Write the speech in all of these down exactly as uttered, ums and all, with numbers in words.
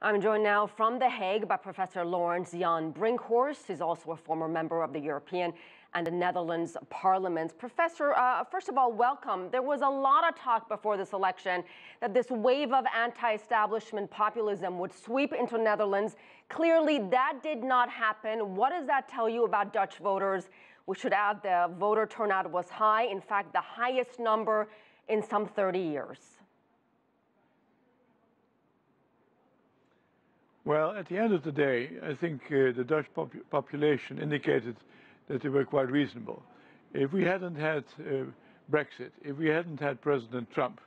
I'm joined now from The Hague by Professor Laurens Jan Brinkhorst, who's also a former member of the European and the Netherlands parliaments. Professor, uh, first of all, welcome. There was a lot of talk before this election that this wave of anti-establishment populism would sweep into Netherlands. Clearly, that did not happen. What does that tell you about Dutch voters? We should add the voter turnout was high, in fact, the highest number in some thirty years. Well, at the end of the day, I think uh, the Dutch pop population indicated that they were quite reasonable. If we hadn't had uh, Brexit, if we hadn't had President Trump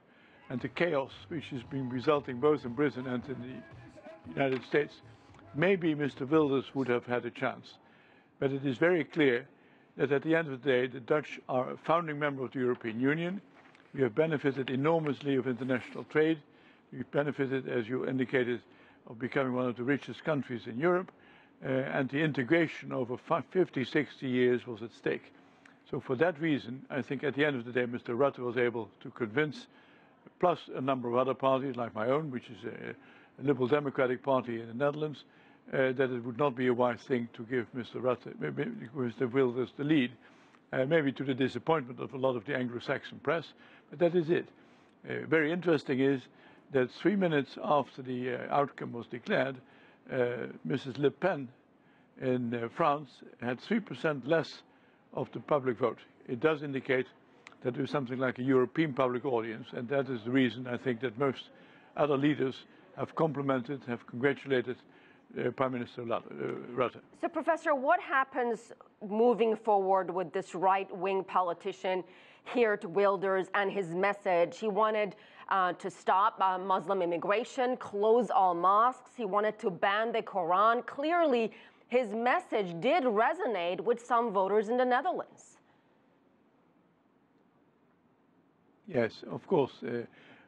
and the chaos which has been resulting both in Britain and in the United States, maybe Mister Wilders would have had a chance. But it is very clear that at the end of the day, the Dutch are a founding member of the European Union. We have benefited enormously of international trade. We've benefited, as you indicated, of becoming one of the richest countries in Europe, uh, and the integration over fifty, sixty years was at stake. So for that reason, I think at the end of the day, Mister Rutte was able to convince, plus a number of other parties like my own, which is a, a liberal democratic party in the Netherlands, uh, that it would not be a wise thing to give Mister Rutte, Mister Wilders the lead, uh, maybe to the disappointment of a lot of the Anglo-Saxon press, but that is it. Uh, very interesting is that three minutes after the uh, outcome was declared, uh, Missus Le Pen in uh, France had three percent less of the public vote. It does indicate that there's something like a European public audience, and that is the reason I think that most other leaders have complimented, have congratulated uh, Prime Minister Rutte. So, Professor, what happens moving forward with this right-wing politician here to Wilders and his message? He wanted Uh, to stop uh, Muslim immigration, close all mosques. He wanted to ban the Quran. Clearly, his message did resonate with some voters in the Netherlands. Yes, of course. Uh,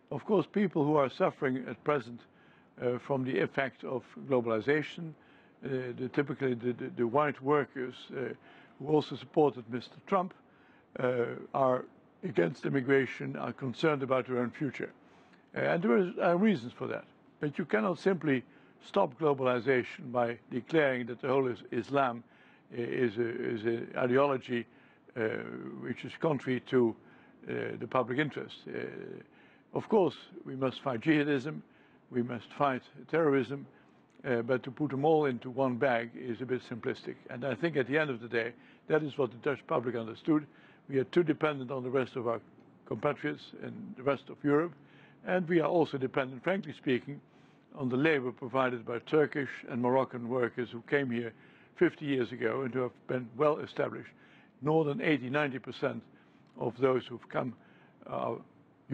of course, people who are suffering at present uh, from the effect of globalization, uh, the, typically the, the, the white workers uh, who also supported Mister Trump, uh, are against immigration, are concerned about their own future. Uh, and there are reasons for that. But you cannot simply stop globalization by declaring that the whole is Islam is an ideology uh, which is contrary to uh, the public interest. Uh, of course, we must fight jihadism, we must fight terrorism, uh, but to put them all into one bag is a bit simplistic. And I think at the end of the day, that is what the Dutch public understood. We are too dependent on the rest of our compatriots in the rest of Europe, and we are also dependent, frankly speaking, on the labor provided by Turkish and Moroccan workers who came here fifty years ago and who have been well established. More than eighty, ninety percent of those who've come are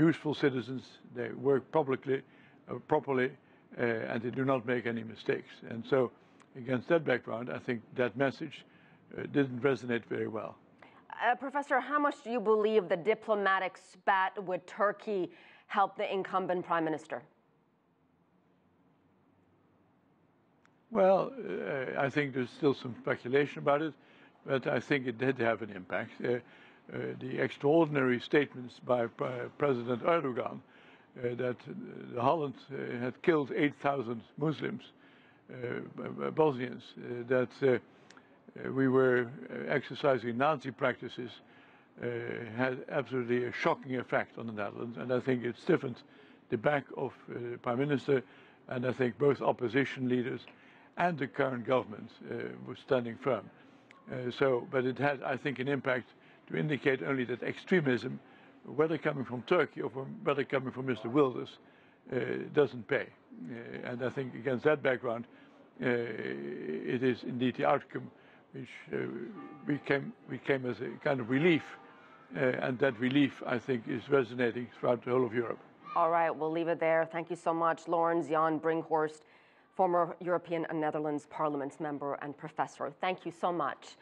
useful citizens. They work publicly, uh, properly, uh, and they do not make any mistakes. And so, against that background, I think that message uh, didn't resonate very well. Uh, Professor, how much do you believe the diplomatic spat with Turkey helped the incumbent prime minister? Well, uh, I think there's still some speculation about it, but I think it did have an impact. Uh, uh, the extraordinary statements by uh, President Erdogan uh, that uh, Holland uh, had killed eight thousand Muslims, uh, Bosnians, uh, that uh, Uh, we were uh, exercising Nazi practices, uh, had absolutely a shocking effect on the Netherlands, and I think it stiffened the back of uh, the Prime Minister, and I think both opposition leaders and the current government uh, were standing firm. Uh, so, but it had, I think, an impact to indicate only that extremism, whether coming from Turkey or from, whether coming from Mister Wilders, uh, doesn't pay. Uh, and I think against that background, uh, it is indeed the outcome which uh, we, came, we came as a kind of relief, uh, and that relief, I think, is resonating throughout the whole of Europe. All right, we'll leave it there. Thank you so much, Laurens Jan Brinkhorst, former European and Netherlands Parliament's member and professor. Thank you so much.